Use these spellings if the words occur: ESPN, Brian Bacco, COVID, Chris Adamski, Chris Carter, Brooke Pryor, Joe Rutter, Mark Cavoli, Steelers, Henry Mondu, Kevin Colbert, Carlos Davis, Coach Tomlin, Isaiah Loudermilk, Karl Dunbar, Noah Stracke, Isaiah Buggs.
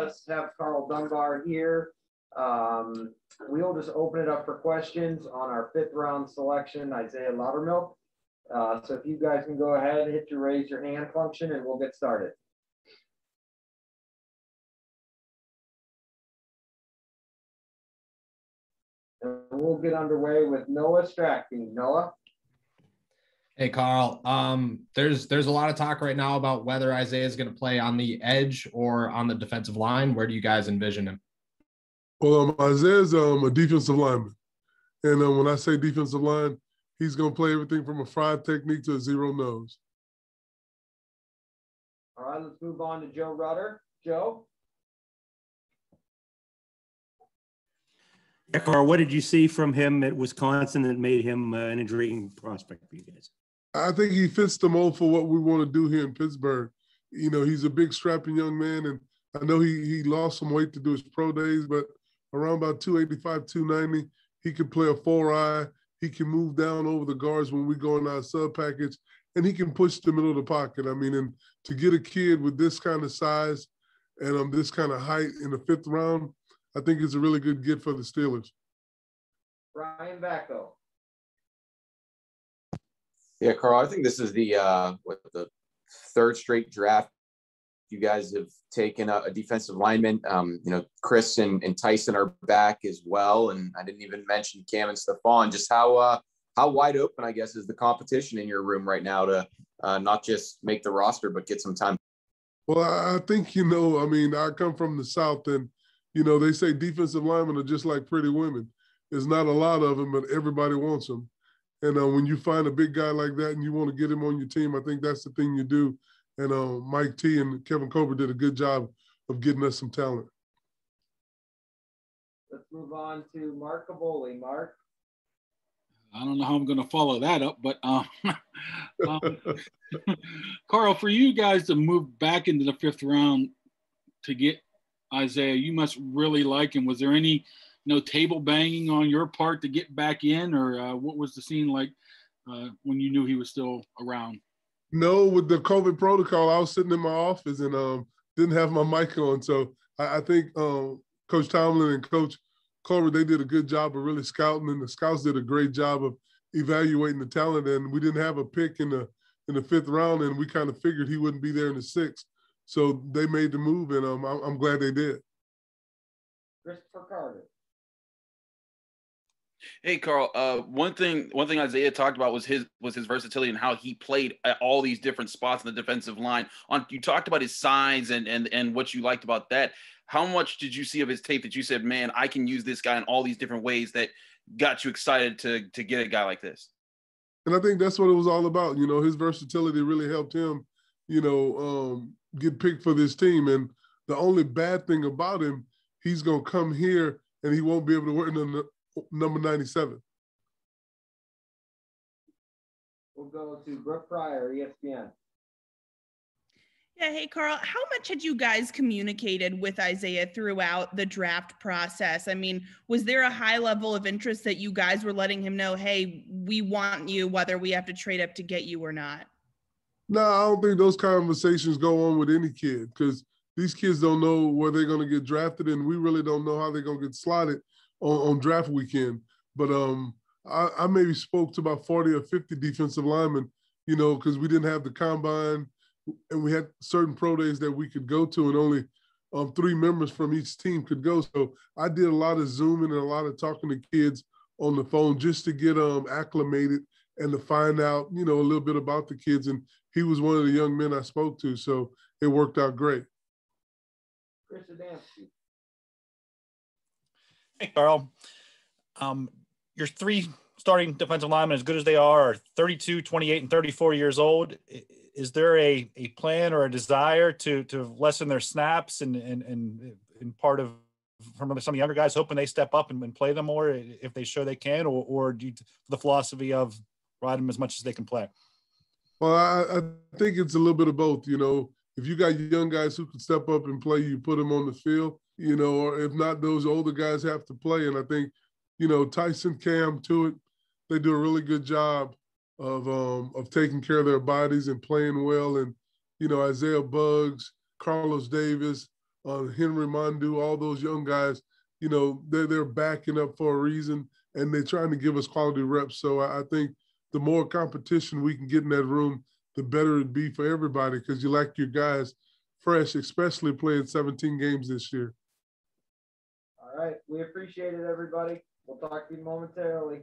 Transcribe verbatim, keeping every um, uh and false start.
Let's have Karl Dunbar here. Um, we'll just open it up for questions on our fifth round selection, Isaiah Loudermilk. Uh, so if you guys can go ahead and hit your raise your hand function and we'll get started. And we'll get underway with Noah Stracke. Noah. Hey, Carl, um, there's there's a lot of talk right now about whether Isaiah is going to play on the edge or on the defensive line. Where do you guys envision him? Well, um, Isaiah's um, a defensive lineman. And um, when I say defensive line, he's going to play everything from a five technique to a zero nose. All right, let's move on to Joe Rutter. Joe? Yeah, Carl, what did you see from him at Wisconsin that made him uh, an intriguing prospect for you guys? I think he fits the mold for what we want to do here in Pittsburgh. You know, he's a big, strapping young man, and I know he he lost some weight to do his pro days, but around about two eighty-five, two ninety, he can play a four-eye. He can move down over the guards when we go in our sub package, and he can push the middle of the pocket. I mean, and to get a kid with this kind of size and um, this kind of height in the fifth round, I think it's a really good get for the Steelers. Brian Bacco. Yeah, Carl, I think this is the uh, what the third straight draft you guys have taken a, a defensive lineman. Um, you know, Chris and, and Tyson are back as well, and I didn't even mention Cam and Stephon. Just how uh, how wide open, I guess, is the competition in your room right now to uh, not just make the roster but get some time? Well, I think you know, I mean, I come from the South, and you know they say defensive linemen are just like pretty women. There's not a lot of them, but everybody wants them. And uh, when you find a big guy like that and you want to get him on your team, I think that's the thing you do. And uh, Mike T and Kevin Colbert did a good job of getting us some talent. Let's move on to Mark Cavoli. Mark? I don't know how I'm going to follow that up, but um, um, Carl, for you guys to move back into the fifth round to get Isaiah, you must really like him. Was there any – no table banging on your part to get back in, or uh, what was the scene like uh, when you knew he was still around? No, with the COVID protocol, I was sitting in my office and um, didn't have my mic on. So I, I think um, Coach Tomlin and Coach Colbert, they did a good job of really scouting, and the scouts did a great job of evaluating the talent. And we didn't have a pick in the in the fifth round, and we kind of figured he wouldn't be there in the sixth. So they made the move, and um, I'm, I'm glad they did. Chris Carter. Hey, Carl, uh, one thing one thing Isaiah talked about was his was his versatility and how he played at all these different spots in the defensive line. On you talked about his size and and and what you liked about that. How much did you see of his tape that you said, man, I can use this guy in all these different ways, that got you excited to to get a guy like this? And I think that's what it was all about. You know, his versatility really helped him, you know, um, get picked for this team. And the only bad thing about him, he's going to come here and he won't be able to wear none. Number ninety-seven. We'll go to Brooke Pryor, E S P N. Yeah, hey, Carl, how much had you guys communicated with Isaiah throughout the draft process? I mean, was there a high level of interest that you guys were letting him know, hey, we want you, whether we have to trade up to get you or not? No, I don't think those conversations go on with any kid, because these kids don't know where they're going to get drafted, and we really don't know how they're going to get slotted On, on draft weekend. But um, I, I maybe spoke to about forty or fifty defensive linemen, you know, because we didn't have the combine and we had certain pro days that we could go to, and only um, three members from each team could go. So I did a lot of Zooming and a lot of talking to kids on the phone just to get um, acclimated and to find out, you know, a little bit about the kids. And he was one of the young men I spoke to, so it worked out great. Chris Adamski. Hey, Carl, um, your three starting defensive linemen, as good as they are, are thirty-two, twenty-eight, and thirty-four years old. Is there a, a plan or a desire to to lessen their snaps and and, and, and part of from some of the younger guys, hoping they step up and, and play them more if they show they can, or, or do you, the philosophy of ride them as much as they can play? Well, I, I think it's a little bit of both. You know, if you got young guys who can step up and play, you put them on the field. You know, or if not, those older guys have to play. And I think, you know, Tyson, Cam, Tewitt, they do a really good job of um, of taking care of their bodies and playing well. And, you know, Isaiah Buggs, Carlos Davis, uh, Henry Mondu, all those young guys, you know, they're, they're backing up for a reason, and they're trying to give us quality reps. So I, I think the more competition we can get in that room, the better it'd be for everybody, because you like your guys fresh, especially playing seventeen games this year. All right. We appreciate it, everybody. We'll talk to you momentarily.